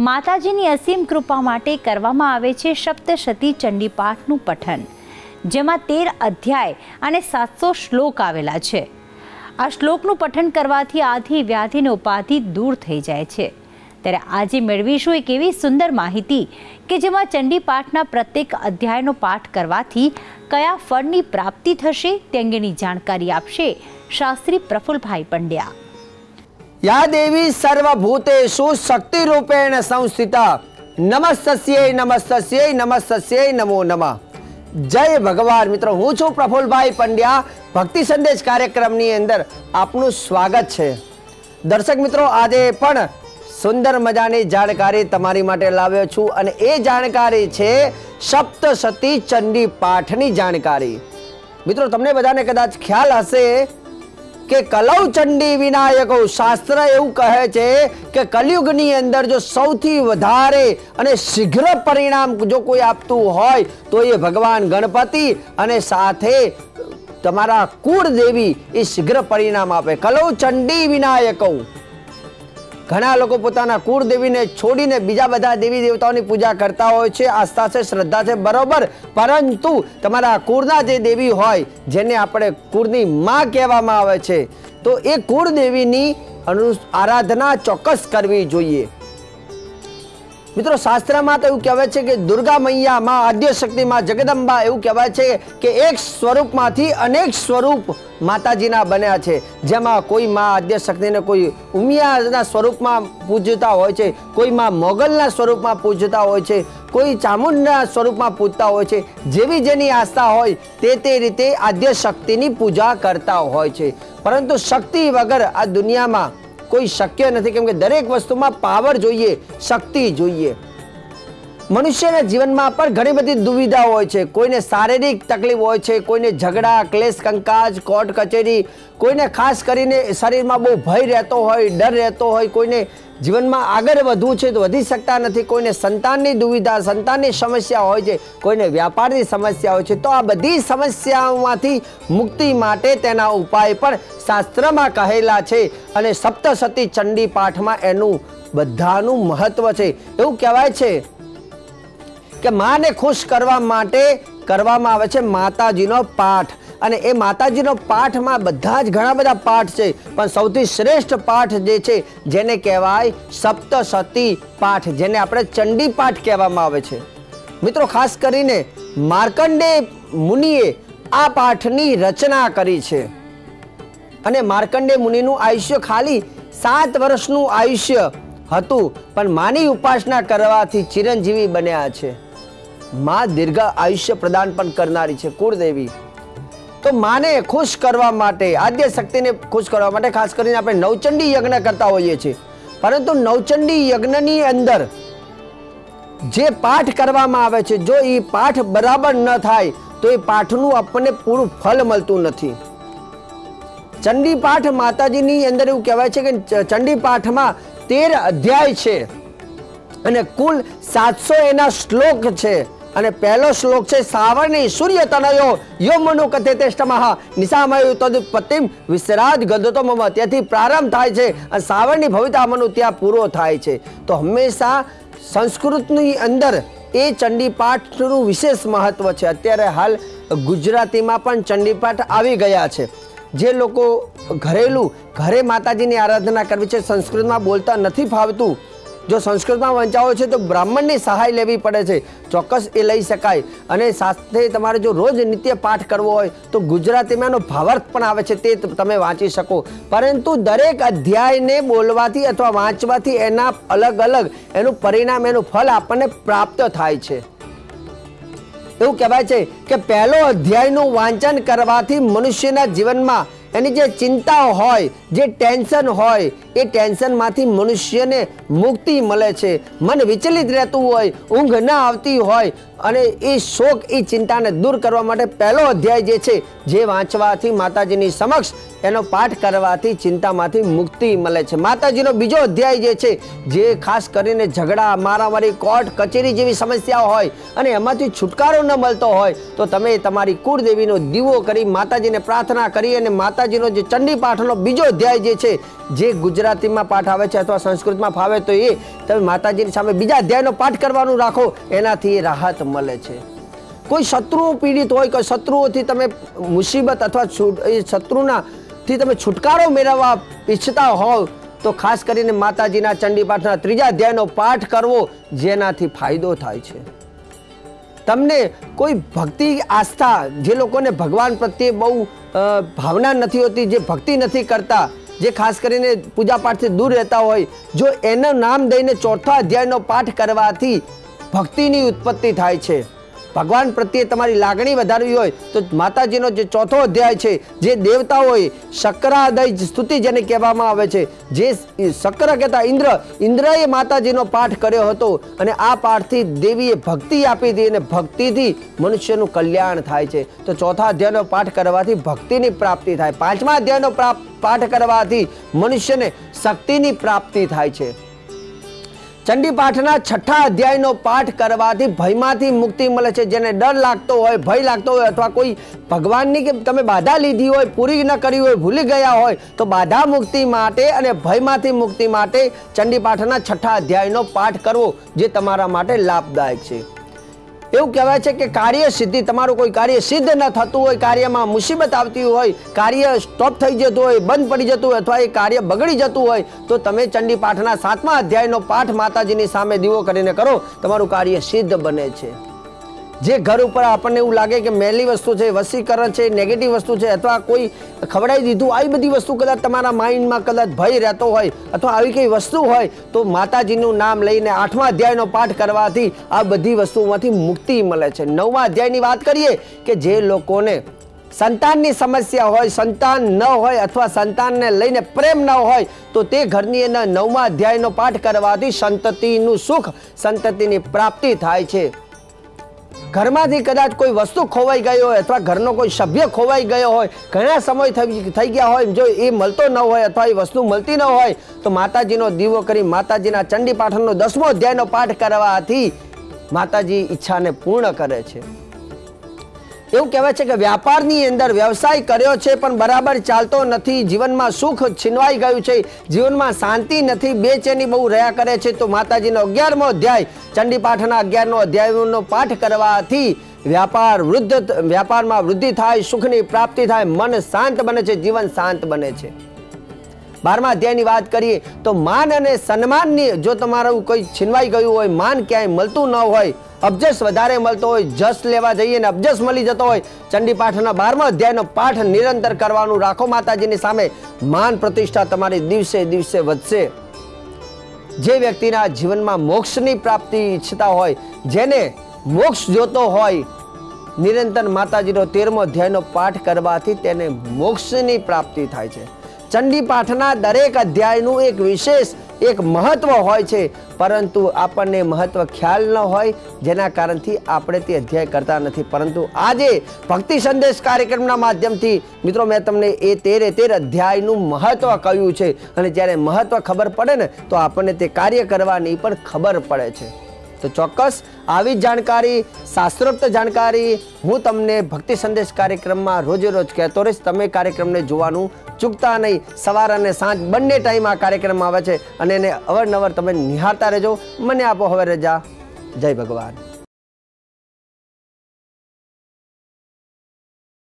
माताजीनी असीम कृपा माटे करवामां आवे छे सप्तशती चंडीपाठनुं पठन, जेमां 13 अध्याय अने 700 श्लोक आवेला छे। आ श्लोकनुं पठन करवाथी आधी व्याधि ने उपाधि दूर थई जाय छे। त्यारे आजे मेळवीशुं एक एवी सुंदर माहिती के जेमां चंडीपाठना प्रत्येक अध्यायनो पाठ करवाथी कया फळनी प्राप्ति थशे ते अंगेनी जाणकारी आपशे शास्त्री प्रफुल्लभाई पंड्या। या देवी सर्वभूतेषु शक्ति रूपेण संस्थिता, नमस्तस्यै नमस्तस्यै नमस्तस्यै नमो नमः। जय भगवान। मित्रों, हूँ छू प्रफुल्लभाई पंड्या। भक्ति संदेश कार्यक्रम नी अंदर आपनु स्वागत छे। दर्शक मित्रों, आज पण सुंदर मजानी जानकारी तमारी माटे लाव्यो छू अने ए जानकारी छे सप्तशती चंडी पाठनी जानकारी। मित्रों, तमने बधाने कदाच ख्याल हशे के कलौ चंडी विनायको। शास्त्र एवं कहे छे के कलियुगनी अंदर जो सौथी वधारे अने शीघ्र परिणाम जो कोई आपतु होय तो ये भगवान गणपति अने साथे तमारा कुल देवी ये शीघ्र परिणाम आपे। कलौ चंडी विनायको। घणा लोग पोताना कुल देवी ने छोड़ी ने बीजा बधा देवी देवताओं की पूजा करता होय छे, आस्था से श्रद्धा से बराबर, परंतु तमारा कुलना जे देवी होय जेने आपणे कुलनी मां कहेवामां आवे छे तो ए कुल देवीनी आराधना चौक्कस करवी जोईए। मित्रों, शास्त्र में तो एवं कहवाय छे के दुर्गा मैया मां, आद्यशक्ति मां, जगदंबा एवं कहवाय छे के एक स्वरूप मांथी अनेक स्वरूप माताजीना बन्या छे, जेमां कोई मां आद्यशक्ति ने कोई उमियाना स्वरूप में पूजता होय छे, कोई मां मोगलना स्वरूप में पूजता होय छे, कोई चामुंडा स्वरूप में पूजता होय छे। जेवी जेनी आस्था होय ते रीते आद्यशक्तिनी पूजा करता होय छे। परंतु शक्ति वगर आ दुनिया में कोई शक्य नहीं, केम के दरेक वस्तु में पावर जोईए, शक्ति जोईए। मनुष्यना जीवन में पर घणी बधी दुविधा होय छे। कोईने शारीरिक तकलीफ होय छे, कोईने झगड़ा, क्लेश, कंकाज, कोर्ट कचेरी, कोईने खास करीने शरीर में बहुत भय रहतो होय, डर रहतो होय, कोईने जीवन में आगे वधवू छे तो वधी सकता नहीं, कोईने संताननी दुविधा, संताननी समस्या होय छे, कोईने व्यापारनी समस्या होय छे। तो आ बधी समस्याओमांथी मुक्ति माटे तेना उपाय पण शास्त्रमा कहेला छे अने सप्तशती चंडी पाठमां एनुं बधानुं महत्व छे। एवुं कहेवाय छे के माँ ने खुश करवा माटे करवामां आवे छे माताजीनो पाठ। अने ए माताजीनो पाठ में बधा ज घणा बधा पाठ छे, पण सौथी श्रेष्ठ पाठ जे छे जेने कहेवाय सप्तशती पाठ, जेने आपणे चंडी पाठ कहेवामां आवे छे। मित्रों, खास करीने मार्कंडेय मुनिए आ पाठनी रचना करी छे अने मार्कंडेय मुनिनुं आयुष्य खाली 7 वर्षनुं आयुष्य हतुं, पण मानी उपासना करवाथी चिरंजीवी बन्या छे। माँ दीर्घ आयुष्य प्रदान पण करनारी छे कुलदेवी। तो माने खुश करवा माटे, आद्य शक्ति ने खुश करवा माटे खास करीने आपणे नवचंडी यज्ञ करता होईए छे। परंतु नवचंडी यज्ञनी अंदर जे पाठ करवामां आवे छे जो ई पाठ बराबर न थाय तो ए पाठनुं आपणे पूरुं फल मळतुं नथी। चंडी पाठ माताजीनी अंदर एवुं कहेवाय छे के चंडी पाठमां 13 अध्याय छे अने कुल 700 एना श्लोक छे। अने पहलो श्लोक छे सावरणी सूर्य तनयो यो मनु कथे तेष्टमः निशामयु तदुत्पत्तिम विसराज गदतो मम। त्याथी प्रारंभ थाय छे अने सावरणी भविता मनु त्या पूरो थाय छे। तो हमेशा संस्कृतनी अंदर ए चंडी पाठनुं विशेष महत्व छे। अत्यारे हाल गुजरातीमां पण चंडी पाठ आवी गया छे। जे लोको घरेलू घरे माताजीनी आराधना करवी छे, संस्कृत में बोलता नहीं फावतुं, जो संस्कृत में वंचाओ छे तो ब्राह्मण की सहाय लेवी पड़े छे, चौक्कस ए लई शकाय। अने साथे तमारे जो रोज नित्य पाठ करवो होय तो गुजराती में एनो भावार्थ पण आवे छे, ते तमे वाँची शको। परंतु दरेक अध्याय ने बोलवाथी अथवा वाँचवाथी एना अलग अलग एनुं परिणाम, एनुं फल आपणे प्राप्त थाय छे। एवुं कहेवाय छे के पहलो अध्यायनुं वांचन करवाथी मनुष्यना जीवनमां एनी जे चिंता होय, जे टेन्शन होय, ए टेन्शन मांथी मनुष्यने मुक्ति मळे छे। मन विचलित रहतुं होय, ऊँघ न आवती होय अने ए शोक ए चिंताने दूर करवा माटे पहलो अध्याय जे छे जे वांचवाथी माताजीनी समक्ष एनो पाठ करवाथी चिंतामांथी मुक्ति मळे छे। माताजीनो बीजो अध्याय जे छे जे खास करीने झगड़ा, मारामारी, कोर्ट कचेरी जेवी समस्या होय अने एमांथी छुटकारो न मळतो होय तो तमे तमारी कुलदेवीनो दीवो करी माताजीने प्रार्थना करी अने माताजीनो जे चंडी पाठनो बीजो અધ્યાય જે છે જે ગુજરાતીમાં પાઠ આવે છે અથવા સંસ્કૃતમાં ફાવે તો એ તમે માતાજીની સામે બીજા અધ્યાયનો પાઠ કરવાનું રાખો, એનાથી રાહત મળે છે. કોઈ શત્રુઓ પીડિત હોય, કોઈ શત્રુઓથી તમે મુસીબત અથવા શત્રુનાથી તમે છુટકારો મેળવવા ઈચ્છતા હોવ તો ખાસ કરીને માતાજીના ચંડીપાઠના ત્રીજા અધ્યાયનો પાઠ કરવો, જેનાથી ફાયદો થાય છે. તમને कोई भक्ति आस्था जे लोग ने भगवान प्रत्ये बहु भावना नहीं होती, जो भक्ति नहीं करता, जे खास करीने पूजापाठ से दूर रहता हो, जो एना नाम दईने चौथा अध्यायनो पाठ करवाथी भक्तिनी उत्पत्ति थाय छे. भगवान प्रत्ये तमारी लागणी वधारवी होय तो माताजीनो जे चौथो अध्याय छे, जे देवता होय, शक्रादय स्तुति जेने कहेवामां आवे छे, जे शक्र कहेता इंद्र, इंद्रए माताजीनो पाठ कर्यो हतो अने आ पाठथी देवीए भक्ति आपी हती अने भक्तिथी मनुष्यनुं कल्याण थाय छे. तो चौथा अध्यायनो पाठ करवाथी भक्तिनी प्राप्ति थाय. पांचमा अध्यायनो पाठ करवाथी मनुष्यने शक्तिनी प्राप्ति थाय छे. चंडी पाठना छठा अध्यायनो पाठ करवाथी भयमांथी मुक्ति मळे छे. जेने डर लागतो होय, भय लागतो होय अथवा कोई भगवाननी के तमे बाधा लीधी होय, पूरी न करी होय, भूली गया होय तो बाधा मुक्ति माटे अने भयमांथी मुक्ति माटे चंडी पाठना छठा अध्यायनो पाठ करवो, जे तमारा माटे लाभदायक छे. एवं कहवाय छे के कार्य सिद्धि, तमारुं कोई कार्य सिद्ध न थतुं होय, कार्यमां मुसीबत आवती होय, कार्य स्टॉप थई जतुं होय, बंद पड़ी जतुं होय अथवा ए कार्य बगड़ी जतुं होय तो तमे चंडी पाठना सातमा अध्यायनो पाठ माताजीनी सामे दीवो करीने करो, तमारुं कार्य सिद्ध बने छे. जे घर उपर आपणे एवुं लागे के मेली वस्तु छे, वशीकरण छे, नेगेटिव वस्तु छे अथवा कोई खवड़ाई दीधुं, आ बधी वस्तु कदाच तमारा माइंडमां कदाच भय रहेतो होय अथवा आवी कोई वस्तु होय तो माताजीनुं नाम लईने आठमा अध्यायनो पाठ करवाथी आ बधी वस्तुमांथी मुक्ति मळे छे. नवमा अध्यायनी वात करीए के जे लोकोने संताननी समस्या होय, संतान न होय अथवा संतानने लईने प्रेम न होय तो ते घरनी एना नवमा अध्यायनो पाठ करवाथी संततिनुं सुख, संततिनी प्राप्ति थाय छे. घर में कदाच कोई वस्तु खोवाई गई हो अथवा घर कोई सभ्य खोवाई गयो हो, घणा समय थई गया हो, जो ये मलतो न हो अथवा ये वस्तु मलती न हो तो माताजीनो दीवो करी माताजीना चंडी पाठननो 10मो अध्यायनो पाठ करवाथी माताजी इच्छाने पूर्ण करे छे. एवं कहेवाय छे के व्यापारनी अंदर व्यवसाय कर्यो छे पण बराबर चालतो नथी, जीवनमां सुख छिनवाई गयुं छे, जीवनमां शांति नथी, बेचैनी बहु रह्या करे छे तो माताजीनो 11मो अध्याय चंडी पाठना 11मो अध्यायनो पाठ करवाथी व्यापारमां वृद्धि थाय, सुखनी प्राप्ति थाय, मन शांत बने छे, जीवन शांत बने छे. 12मा अध्यायनी वात करीए तो मान अने सन्माननी, जो तमारुं कोई छिनवाई गयुं होय, मान क्यांय मळतुं न होय, अबजस वधारे मळतो होय, जस लेवा जईए ने अबजस मळी जतो होय, चंडी पाठना 12मा अध्यायनो पाठ निरंतर करवानुं राखो. माताजीनी सामे मान प्रतिष्ठा तमारी दिवसे दिवसे वधशे. जे व्यक्तिना जीवनमां मोक्षनी प्राप्ति इच्छता होय, जेने मोक्ष जोतो होय, निरंतर माताजीनो 13मो अध्यायनो पाठ करवाथी तेने मोक्षनी प्राप्ति थाय छे. चंडी पाठना दरेक अध्यायनु एक विशेष एक महत्व होय छे, परंतु आपने महत्व ख्याल न होय, जेना कारणथी आपणे ते अध्याय करता नथी. परंतु आजे भक्ति संदेश कार्यक्रमना माध्यमथी मित्रों मैं तमने ए 13 अध्यायनु महत्व कह्युं छे अने ज्यारे महत्व खबर पड़े ने तो आपने ते कार्य करवानी पण खबर पड़े छे. तो चौक्कस आवी जाणकारी शास्त्रोक्त जाणकारी हूँ तमने भक्ति संदेश कार्यक्रम में रोजे रोज कहतो रहीश. तमे कार्यक्रम ने जोवानुं चूकता नहीं. सवार अने सांज बंने टाइम आ कार्यक्रम आवे छे अने अवरनवर तमे निहाळता रहेजो. मने आपो हवे रजा. जय भगवान.